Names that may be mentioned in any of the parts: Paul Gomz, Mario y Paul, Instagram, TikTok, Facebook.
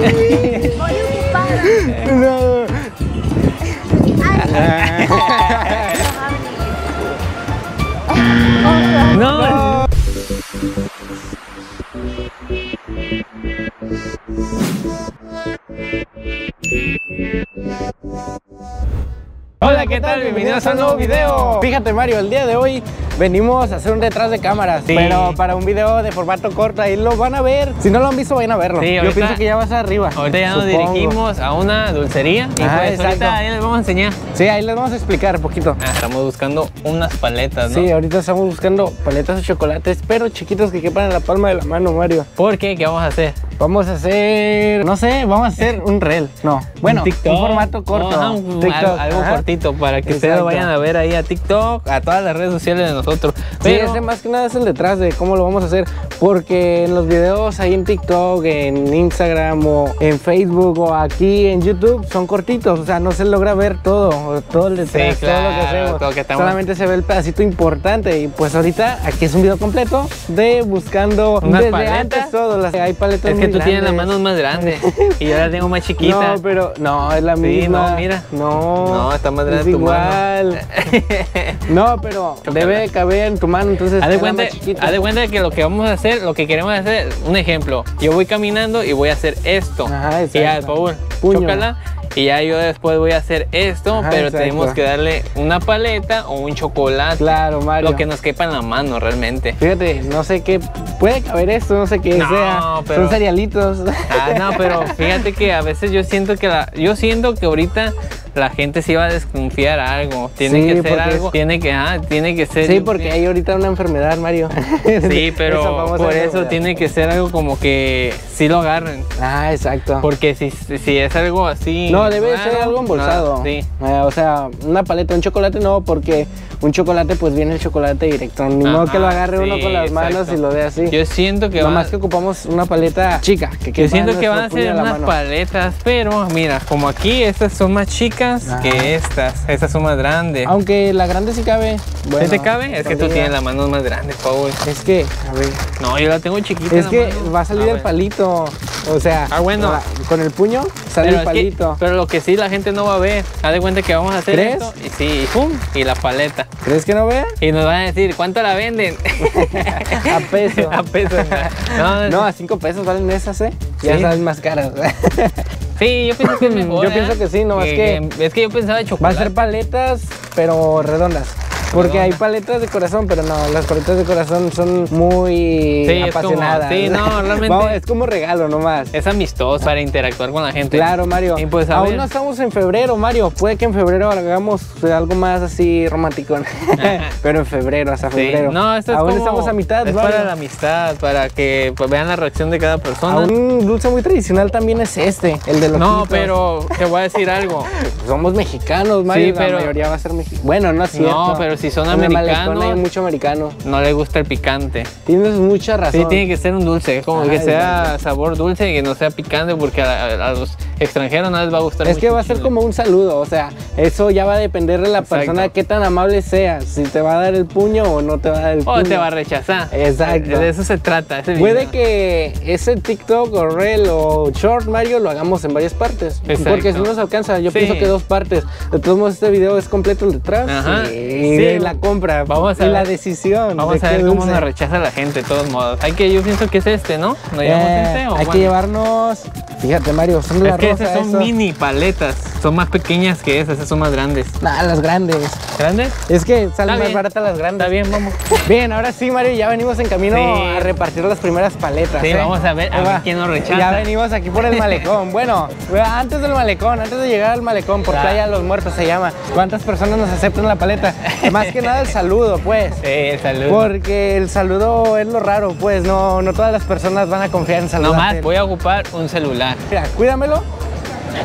No. No. Hola, ¿qué tal? Bienvenidos a un nuevo video. Fíjate, Mario, el día de hoy venimos a hacer un detrás de cámaras, sí, pero para un video de formato corto. Ahí lo van a ver. Si no lo han visto, vayan a verlo. Sí, ahorita, yo pienso que ya vas arriba. Ahorita ya nos dirigimos a una dulcería y pues ahorita ahí les vamos a enseñar. Sí, ahí les vamos a explicar un poquito. Estamos buscando unas paletas, ¿no? Sí, ahorita estamos buscando paletas de chocolates, pero chiquitos que quepan en la palma de la mano, Mario. ¿Por qué? ¿Qué vamos a hacer? Vamos a hacer, no sé, vamos a hacer un reel. No, bueno, un formato corto. No, TikTok, algo cortito para que ustedes vayan a ver ahí a TikTok, a todas las redes sociales de nosotros. Pero sí, ese más que nada es el detrás de cómo lo vamos a hacer, porque en los videos ahí en TikTok, en Instagram o en Facebook o aquí en YouTube son cortitos, o sea, no se logra ver todo el detrás, sí, claro, todo lo que hacemos, todo que solamente se ve el pedacito importante. Y pues ahorita aquí es un video completo de buscando unas desde paletas. Antes todo, las, hay paletas. Es que muy tú grandes. Tienes las manos más grandes y yo las tengo más chiquitas. No, pero no, es la misma. Sí, no, mira. No, está más grande es tu igual. Mano. No, pero debe caber en tu mano, entonces haz de cuenta que lo que vamos a hacer, lo que queremos hacer, un ejemplo, yo voy caminando y voy a hacer esto. Ajá, y al Paul, chócala, y ya yo después voy a hacer esto. Ajá, pero exacto. Tenemos que darle una paleta o un chocolate, claro, Mario, lo que nos quepa en la mano realmente. Fíjate, no sé qué puede caber esto, no sé qué no, sea, pero son cerealitos. Ah, no, pero fíjate que a veces yo siento que ahorita la gente se iba a desconfiar a algo. Tiene que ser algo, tiene que ser. Sí, porque hay ahorita una enfermedad, Mario. Sí, pero por eso tiene que ser algo como que sí lo agarren. Ah, exacto. Porque si es algo así. No, debe ser algo embolsado. No, sí. O sea, una paleta, un chocolate no, porque un chocolate pues viene el chocolate directo. Ni modo que lo agarre uno con las manos y lo dé así. Yo siento que nomás que ocupamos una paleta chica. Yo siento que van a ser unas paletas, pero mira, como aquí estas son más chicas que estas son más grandes. Aunque la grande sí cabe. Bueno, ¿sí te cabe? Es que tú tienes las manos más grandes, Paul. Es que, a ver. No, yo la tengo chiquita. Es que va a salir el palito. O sea, bueno, con el puño sale el palito. Pero lo que sí la gente no va a ver. Haz de cuenta que vamos a hacer esto. Y sí, pum, y la paleta. ¿Crees que no vea? Y nos van a decir, ¿cuánto la venden? A peso. A peso. No, a 5 pesos valen esas, ¿eh? Ya salen más caras. Sí, yo pienso que es mejor. Yo pienso que sí, nomás que es que yo pensaba de chocolate. Va a ser paletas, pero redondas. Porque hay paletas de corazón, pero no, las paletas de corazón son muy apasionadas. Como, no, realmente. Vamos, es como regalo nomás. Es amistoso para interactuar con la gente. Claro, Mario. Y pues, aún no estamos en febrero, Mario. Puede que en febrero hagamos algo más así romántico. Pero en febrero, hasta febrero. Sí. No, esto es aún como, estamos a mitad, es Mario. Para la amistad, para que pues, vean la reacción de cada persona. Aún un dulce muy tradicional también es el de los No, pero te voy a decir algo. Somos mexicanos, Mario. Sí, pero la mayoría va a ser mexicana. Bueno, no es cierto. No, pero si son americanos, hay mucho americano. No le gusta el picante. Tienes mucha razón. Sí, tiene que ser un dulce, como que sea sabor dulce y que no sea picante, porque a los extranjeros no les va a gustar. Es que va a ser como un saludo, o sea, eso ya va a depender de la persona, qué tan amable sea, si te va a dar el puño o no te va a dar el puño. O te va a rechazar. Exacto. De eso se trata. Puede que ese TikTok o Reel o Short, Mario, lo hagamos en varias partes. Exacto. Porque si no nos alcanza, yo pienso que 2 partes. De todos modos, este video es completo el detrás. Ajá. Sí. La compra, vamos a ver, la decisión. Vamos a ver cómo nos rechaza la gente, de todos modos. Hay que, yo pienso que es ¿no? ¿No llevamos este? ¿O hay que llevarnos? Fíjate, Mario, son las rosas. Esas son mini paletas, son más pequeñas que esas son más grandes. Nah, las grandes. ¿Grandes? Es que salen más baratas las grandes. Está bien, vamos. Bien, ahora sí, Mario, ya venimos en camino a repartir las primeras paletas. Sí, vamos a ver quién nos rechaza. Ya venimos aquí por el malecón. Bueno, antes del malecón, antes de llegar al malecón, por Playa de los Muertos se llama. ¿Cuántas personas nos aceptan la paleta? Más que nada el saludo, pues. Sí, el saludo. Porque el saludo es lo raro, pues. No todas las personas van a confiar en saludarte. Nomás voy a ocupar un celular. Mira, cuídamelo,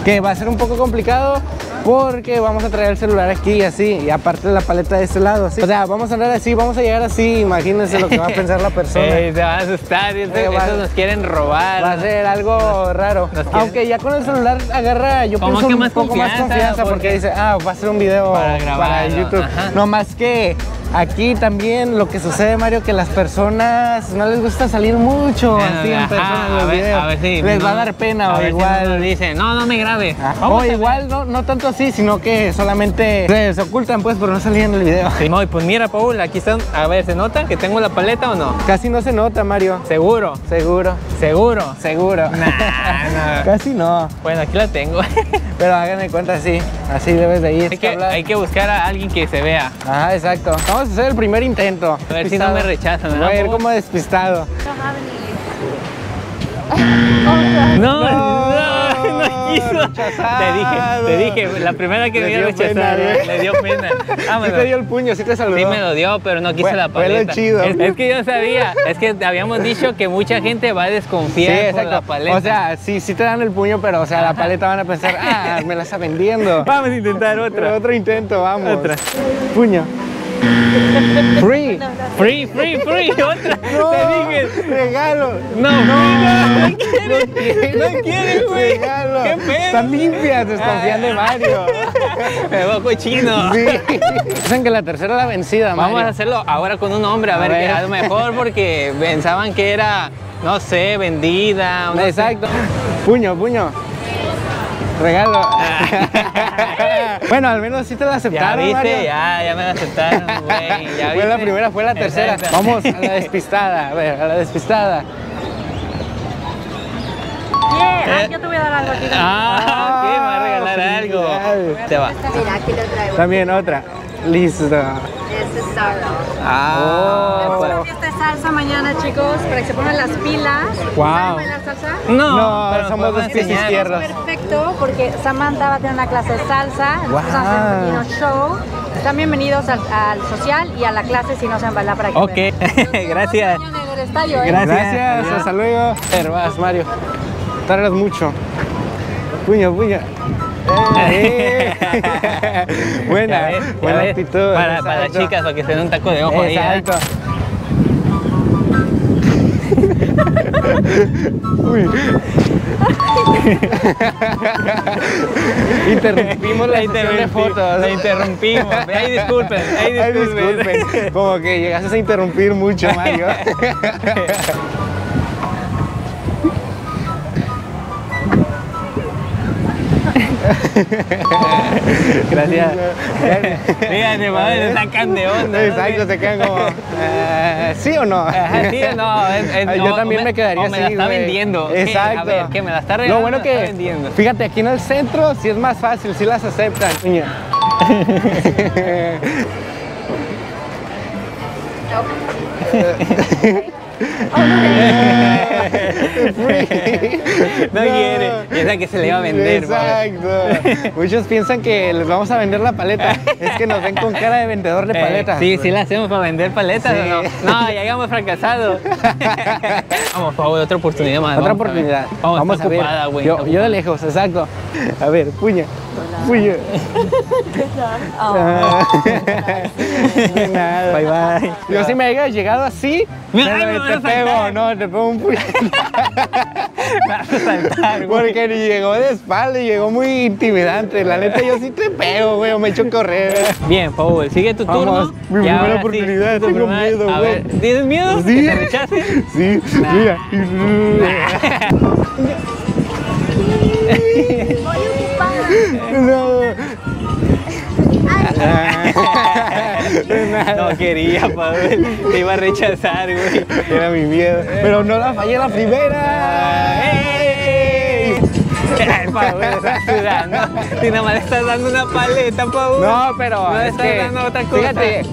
que va a ser un poco complicado porque vamos a traer el celular aquí y así, y aparte la paleta de este lado, así. O sea, vamos a andar así, vamos a llegar así, imagínense lo que va a pensar la persona. Se va a asustar, eso nos quieren robar. Va a ser algo raro. Aunque ya con el celular agarra, yo pienso un poco más confianza porque dice, va a ser un video para YouTube. No más que Aquí también lo que sucede, Mario, que las personas no les gusta salir mucho así en persona en los videos. A ver si les va a dar pena o igual. Si dicen, no me grabe. O igual no tanto así, sino que solamente se ocultan pues por no salir en el video. Sí, pues mira, Paul, aquí están. A ver, ¿se nota que tengo la paleta o no? Casi no se nota, Mario. ¿Seguro? Seguro. ¿Seguro? Seguro. Nah, no. Casi no. Bueno, aquí la tengo. Pero háganme cuenta, sí. Así debes de ir. Hay que buscar a alguien que se vea. Ajá, exacto. Vamos a hacer el primer intento. A ver despistado. Si no me rechazan, ¿verdad? A ver, como despistado. No quiso. Te dije, la primera que vi rechazar, le dio pena. Sí te dio el puño, sí te saludó. Sí me lo dio, pero no quise la paleta. Fue lo chido. Es que yo sabía, es que habíamos dicho que mucha gente va a desconfiar por la paleta. O sea, sí te dan el puño, pero o sea, la paleta van a pensar, me la está vendiendo. Vamos a intentar otra. Pero otro intento, vamos. Otra. Puño. Free, otra. No, te dije, regalo. No quieres, güey. Regalo. Qué pena. Están limpias, desconfiando de Mario. Me va cochino. Sí. Dicen que la tercera la vencida, Mario. Vamos a hacerlo ahora con un hombre, a ver. Que a lo mejor porque pensaban que era, no sé, vendida. O no. Exacto. Sé. Puño. Regalo. Bueno, al menos sí te la aceptaron, ya viste, Mario. Ya me la aceptaron, güey. Ya fue la primera, fue la tercera. Vamos a la despistada, a ver, a la despistada. Yo te voy a dar algo aquí. ¿Qué? Me va a regalar algo. Genial. Te va. Mira, aquí lo traigo. También otra. Listo. Este es Sarah. Vamos a una fiesta de salsa mañana, chicos, para que se pongan las pilas. Wow. ¿Saben bailar salsa? No, pero somos dos pies izquierdos. Perfecto, porque Samantha va a tener una clase de salsa. Wow. Vamos a hacer un pequeño show. Están bienvenidos al social y a la clase si no saben bailar para que vean. Gracias. Gracias, hasta luego. Vas, Mario. Tardas mucho. Puño. Buena actitud. Para chicas, para que se den un taco de ojo. Exacto. Uy. Interrumpimos la sesión de fotos. La interrumpimos. Ay, disculpen. Como que llegaste a interrumpir mucho, Mario. Gracias. Fíjate, madre, se sacan de onda. Exacto, ¿no? Se quedan como. ¿Sí o no? Ajá, sí o no. Yo también me quedaría así. Me la está vendiendo. Exacto. A ver, ¿qué me la está regalando? Lo bueno que. Fíjate, aquí en el centro sí es más fácil, sí las aceptan. No quiere, piensa que se le iba a vender. Exacto. Muchos piensan que les vamos a vender la paleta. Es que nos ven con cara de vendedor de paletas. Sí la hacemos para vender paletas, sí. ¿O no? No, ya habíamos fracasado. Vamos, Paul, otra oportunidad más. Otra oportunidad. Vamos a ver. Ocupada, güey. Yo de lejos, exacto. A ver, puño. Nada. Bye. Yo si me haya llegado así, te pego un puño. Porque llegó de espalda y llegó muy intimidante. La neta, yo sí te pego, güey, me echo correr. Bien, Paul, sigue tu turno. Mi primera oportunidad, tengo miedo, güey. ¿Tienes miedo? ¿Sí? ¿Que te rechaces? Sí, mira. No quería, Pavel. Te iba a rechazar, güey. Era mi miedo. Pero no la fallé la primera. ¡Ey! Pavel, estás sudando. Si nada más le estás dando una paleta, Pavel. No, pero no le estás dando otra cosa. Fíjate,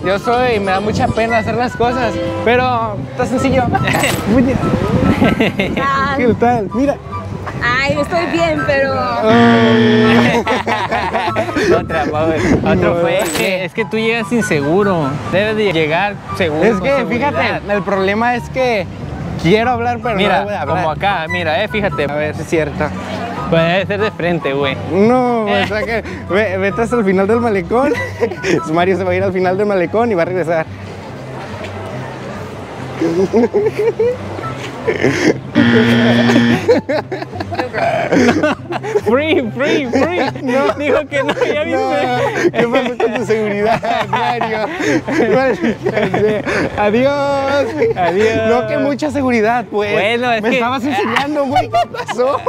me da mucha pena hacer las cosas. Pero está sencillo. ¿Qué tal? Mira. Ay, estoy bien, pero... Otra, Paul. Otro fue. Es que tú llegas inseguro. Debes de llegar seguro. Es que, fíjate, el problema es que quiero hablar, pero no voy a hablar. Como acá, mira, fíjate. A ver, es cierto. Pues debe ser de frente, güey. No, o sea que vete hasta el final del malecón. Mario se va a ir al final del malecón y va a regresar. Free. No. Dijo que no, ya viste. ¿Qué pasó con tu seguridad? Mario. Adiós. Adiós. No, que mucha seguridad, pues. Bueno, es Me estabas enseñando, güey. ¿Qué pasó?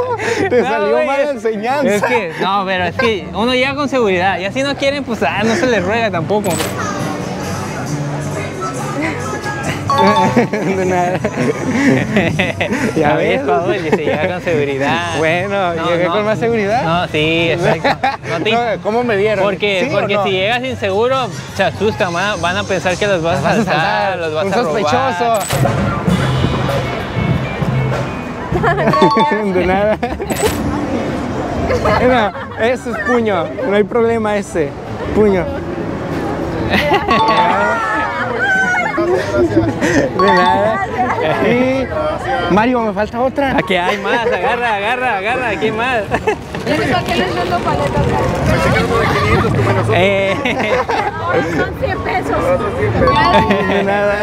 Te salió mala enseñanza. Es que, no, pero es que uno llega con seguridad. Y así no quieren, pues, no se les ruega tampoco. Ya ves, Paul, y se llega con seguridad. Bueno, no, ¿llegué con más seguridad? No, sí, exacto. No, ¿cómo me vieron? Porque si llegas inseguro, se asusta más. Van a pensar que los vas a asaltar, los vas a robar. ¡Sospechoso! De nada. No, ese es puño. No hay problema ese. Puño. De nada. Sí. Mario, me falta otra. Aquí hay más, agarra, aquí hay más. Yo les saqué los dos paletas. Me sacaron por 500 como nosotros. No, son 100 pesos. De nada.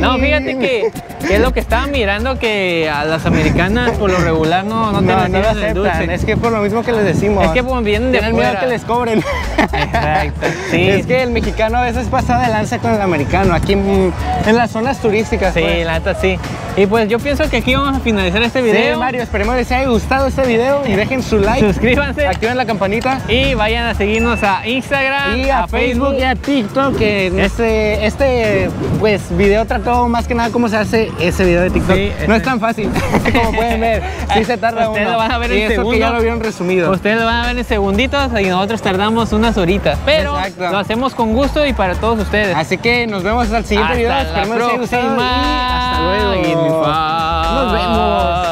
No, fíjate que es lo que estaba mirando, que a las americanas por lo regular no lo aceptan, dulce. Es que por lo mismo que les decimos. Es que pues, vienen de fuera. Tienen miedo que les cobren. Exacto, sí. Es que el mexicano a veces pasa de lanza con el americano, aquí en las zonas turísticas. Sí, pues. La neta, sí. Y pues yo pienso que aquí vamos a finalizar este video. Sí, Mario, esperemos que les haya gustado este video y dejen su like. Suscríbanse. Activen la campanita. Y vayan a seguirnos a Instagram, y a Facebook y a TikTok. Que este pues, video trató más que nada cómo se hace ese video de TikTok. Sí, no es tan fácil, como pueden ver. Sí se tarda ustedes uno. Lo van a ver en eso que ya lo vieron resumido. Ustedes lo van a ver en segunditos y nosotros tardamos unas horitas. Pero lo hacemos con gusto y para todos ustedes. Así que nos vemos al siguiente video. Esperemos que les haya gustado. Hasta luego. Nos vemos.